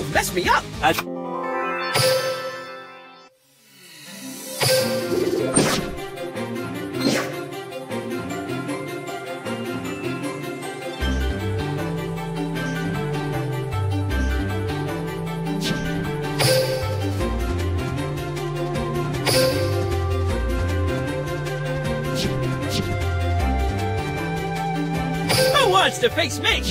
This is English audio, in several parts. Don't mess me up! Who wants to face me?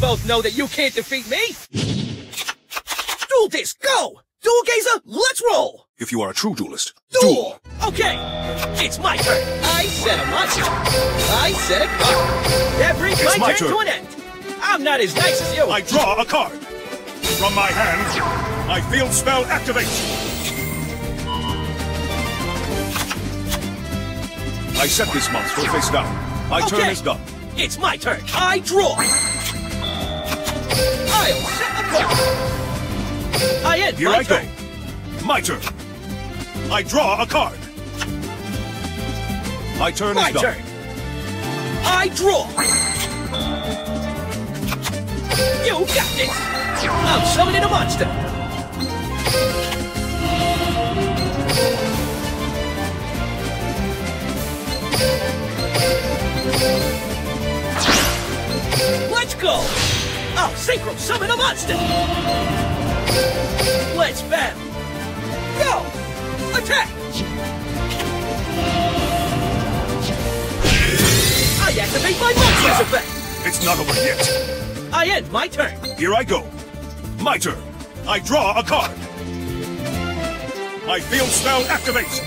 Both know that you can't defeat me! Duel disc, go! Duel Gazer, let's roll! If you are a true duelist, duel! Okay, it's my turn! I said a monster! I said a card! That brings my turn to an end! I'm not as nice as you! I draw a card! From my hand, my field spell activates! I set this monster face down. My turn is done. It's my turn! I draw! I'll set a card. I end my turn. My turn. I draw a card. My turn is done. My turn. I draw. You got this. I'm summoning a monster. Let's go. I'll synchro summon a monster! Let's battle! Go! Attack! I activate my monster's effect! It's not over yet! I end my turn! Here I go! My turn! I draw a card! My field spell activates!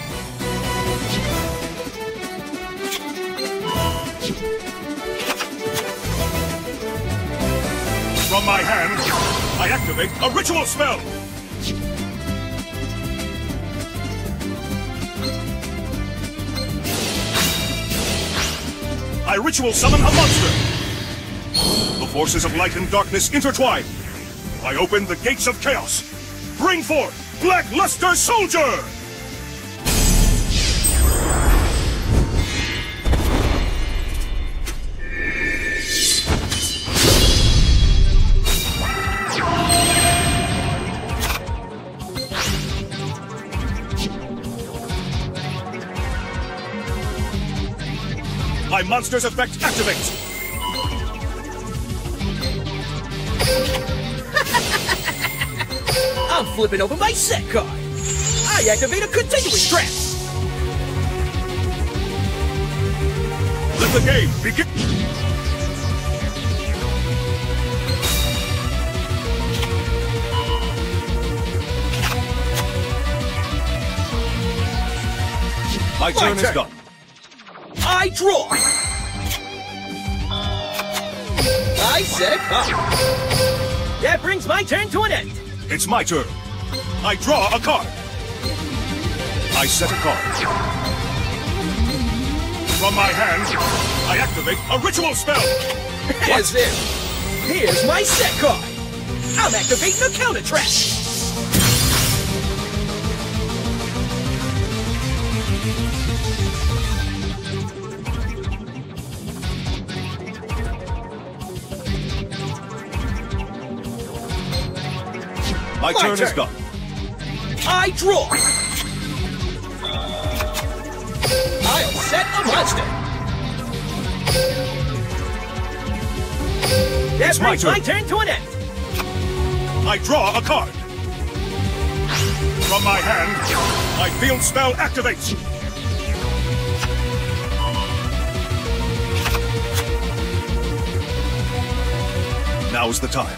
From my hand, I activate a ritual spell! I ritual summon a monster! The forces of light and darkness intertwine! I open the gates of chaos! Bring forth Black Luster Soldier! My monster's effect activates! I'm flipping over my set card! I activate a continuous trap! Let the game begin! My turn is done. I draw! I said a card. That brings my turn to an end! It's my turn! I draw a card! I set a card. From my hand, I activate a ritual spell! As if! Here's my set card! I'm activating a counter trap! My turn is done. I draw. I'll set a monster. That brings my turn to an end. I draw a card. From my hand, my field spell activates. Now's the time.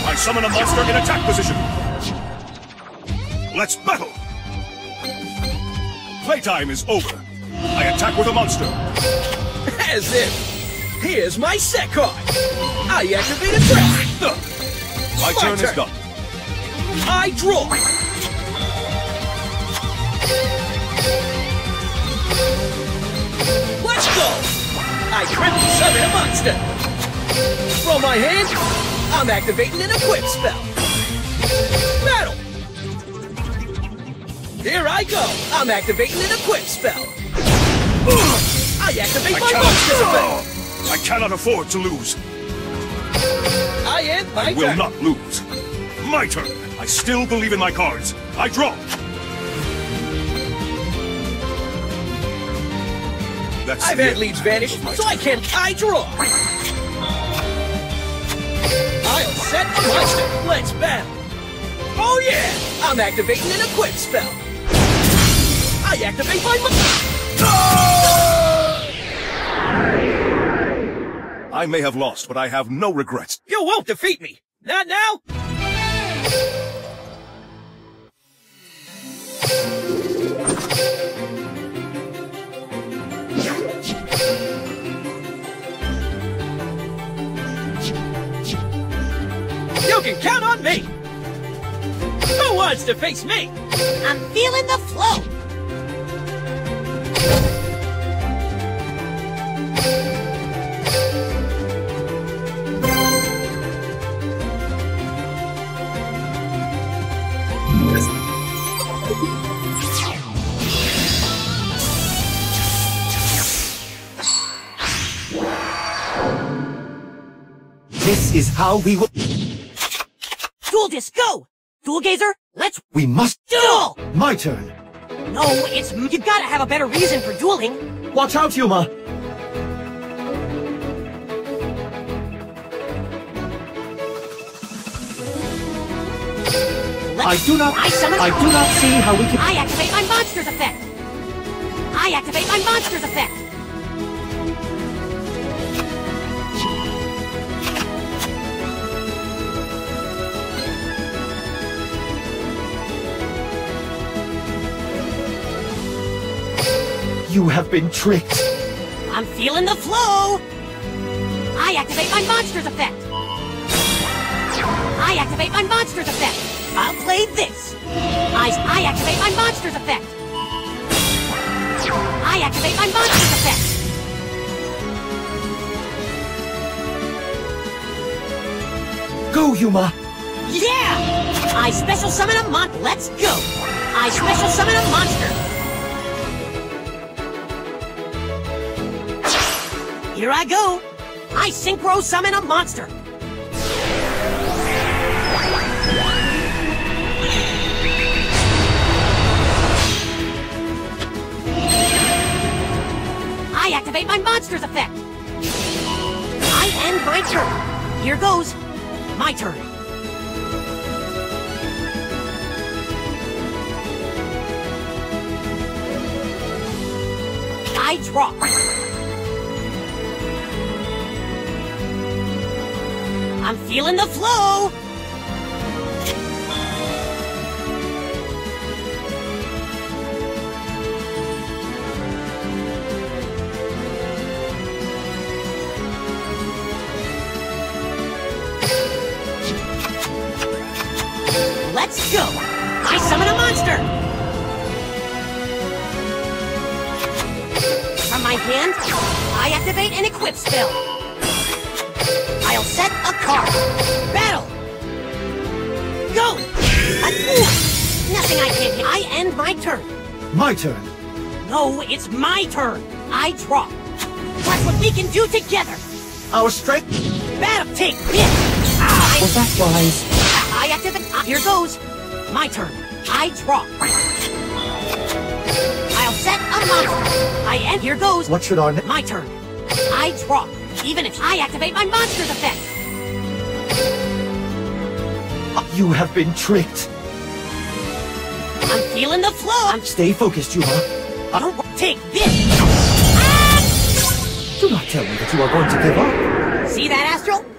I summon a monster in attack position! Let's battle! Playtime is over. I attack with a monster. As if! Here's my set card! I activate a trap! My turn is done. I draw! Let's go! I friendly summon a monster! From my hand, I'm activating an equip spell! Battle! Here I go! I'm activating an equip spell! I activate my monster spell! I cannot afford to lose! I end my turn! I will not lose! My turn! I still believe in my cards! I draw! That's I've had leads vanish, so I can't. I draw! I'll set a monster! Let's battle! Oh yeah! I'm activating an equip spell! I activate my monster! No! I may have lost, but I have no regrets. You won't defeat me! Not now! You can count on me! Who wants to face me? I'm feeling the flow! This is how we will... Duel Disc, go! Duel Gazer, let's... We must... Duel! My turn! No, it's... You've gotta have a better reason for dueling! Watch out, Yuma! Let's... I do not see how we can... I activate my monster's effect! I activate my monster's effect! You have been tricked. I'm feeling the flow. I activate my monster's effect. I activate my monster's effect. I'll play this. I activate my monster's effect. I activate my monster's effect. Go, Yuma. Yeah! I special summon a monster. Let's go. I special summon a monster. Here I go! I synchro summon a monster! I activate my monster's effect! I end my turn! Here goes! My turn! I draw! I'm feeling the flow! Let's go! I summon a monster! From my hand, I activate an equip spell! I'll set a card. Battle! Go! Nothing I can't hit. I end my turn. My turn? No, it's my turn. I draw. That's what we can do together. Our strength? Battle, take this! Was that wise? I activate. Here goes. My turn. I draw. I'll set a monster. I end. Here goes. What should our name? My turn. I draw. Even if I activate my monster's effect! You have been tricked! I'm feeling the flow! Stay focused, Yuma. I don't want to take this! Do not tell me that you are going to give up! See that, Astral?